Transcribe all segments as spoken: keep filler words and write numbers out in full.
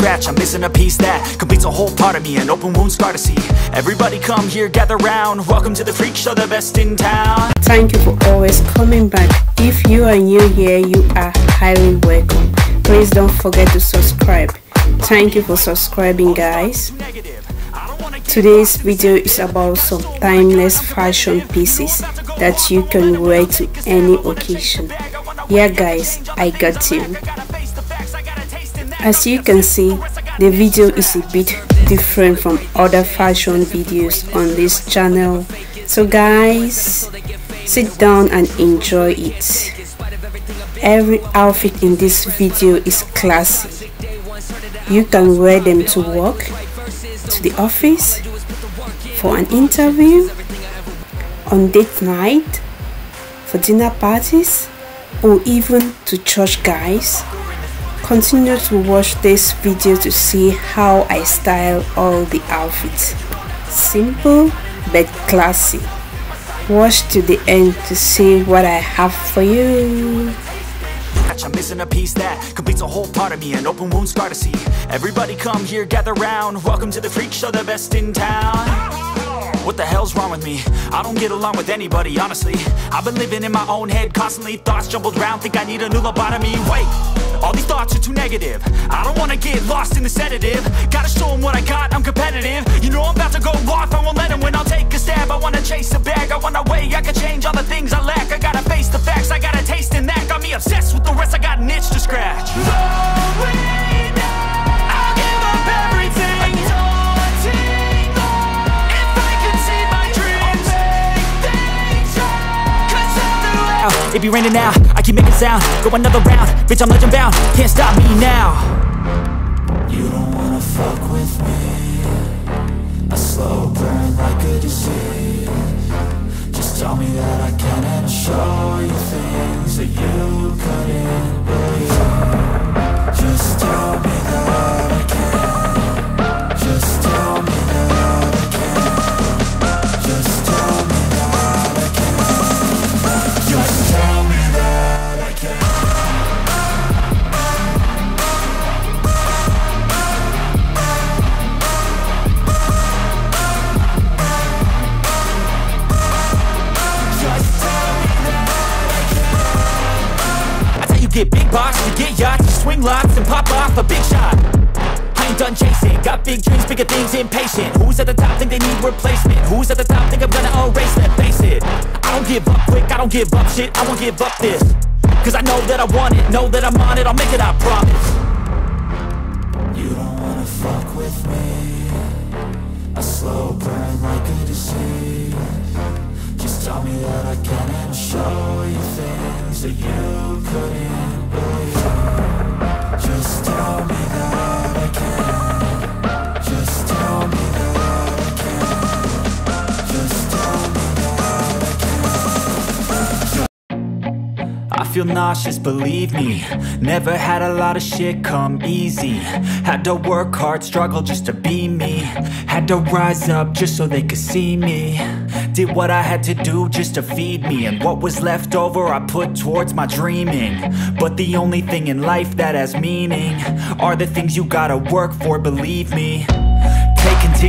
scratch. I'm missing a piece that completes a whole part of me, an open wound scar to see. Everybody come here, gather round. Welcome to the freak show, the best in town. Thank you for always coming back. If you are new here, you are highly welcome. Please don't forget to subscribe. Thank you for subscribing, guys. Today's video is about some timeless fashion pieces that you can wear to any occasion. Yeah guys, I got you. As you can see, the video is a bit different from other fashion videos on this channel. So guys, sit down and enjoy it. Every outfit in this video is classy. You can wear them to work, to the office, for an interview, on date night, for dinner parties, or even to church, guys. Continue to watch this video to see how I style all the outfits. Simple but classy. Watch to the end to see what I have for you. I'm missing a piece that completes a whole part of me, an open wound scar to see. Everybody come here, gather round. Welcome to the freak show, the best in town. What the hell's wrong with me? I don't get along with anybody, honestly. I've been living in my own head constantly, thoughts jumbled round, think I need a new lobotomy. Wait, all these thoughts are too negative. I don't wanna get lost in the sedative. Gotta show them what I got, I'm competitive. You know I'm about to go off, I won't let them win. I'll take a stab, I wanna chase a bag. I wanna weigh, I can change all the things I lack. I gotta face the facts, I gotta taste in that. Got me obsessed with the rest, I got an itch to scratch. No way. It be raining now, I keep making sound. Go another round, bitch, I'm legend bound. Can't stop me now. You don't wanna fuck with me. A slow burn like a disease. Just tell me that I can and show you things that you couldn't believe. Just tell me that I can. Just tell me that I can. Just tell me that I can. Just tell me. Get big box, you get yachts, you swing locks and pop off a big shot. I ain't done chasing, got big dreams, bigger things, impatient. Who's at the top think they need replacement? Who's at the top think I'm gonna erase that? Face it, I don't give up quick, I don't give up shit, I won't give up this. Cause I know that I want it, know that I'm on it, I'll make it, I promise. You don't wanna fuck with me. A slow burn like a disease. Just tell me that I can and show you things that you couldn't. Just tell me that I can. Just tell me that I can. Just tell me that I can. I feel nauseous, believe me. Never had a lot of shit come easy. Had to work hard, struggle just to be me. Had to rise up just so they could see me. Did what I had to do just to feed me, and what was left over I put towards my dreaming. But the only thing in life that has meaning are the things you gotta work for, believe me. Take into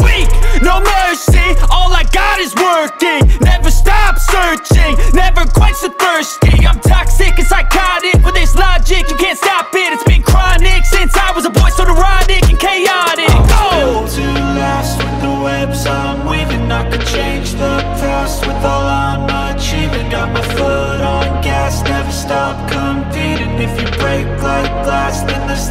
weak. No mercy, all I got is working. Never stop searching, never quench the thirsty. I'm toxic and psychotic, with this logic you can't stop it. It's been chronic since I was a boy, so neurotic and chaotic. I'm still too lost with the webs I'm weaving. I could change the past with all I'm achieving. Got my foot on gas, never stop competing. If you break like glass, then this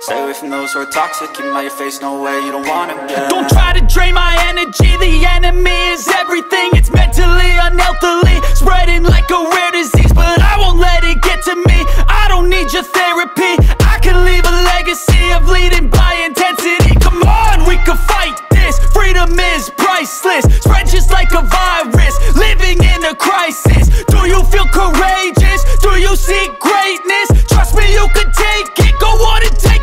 Stay away from those who are toxic, keep them out your face, no way, you don't want them, yeah. Don't try to drain my energy, the enemy is everything. It's mentally, unhealthily, spreading like a rare disease. But I won't let it get to me, I don't need your therapy. I can leave a legacy of leading by intensity. Come on, we can fight this, freedom is priceless. Spread just like a virus, living in a crisis. Do you feel courageous? Do you seek greatness? Trust me, you can take it, go on and take it.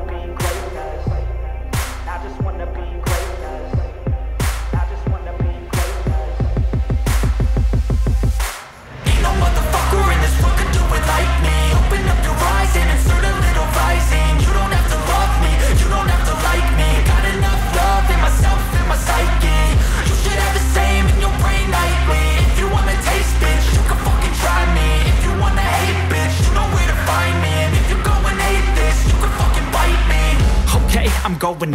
be greatness. I just wanna be greatness. I just wanna be greatness. Ain't no motherfucker in this world could do it like me. Open up your eyes and insert a little rising. You don't have to love me, you don't have to like me. Got enough love in myself, in my psyche. You should have the same in your brain nightly. If you wanna taste, bitch, you can fucking try me. If you wanna hate, bitch, you know where to find me. And if you go and hate this, you can fucking bite me. Okay, I'm going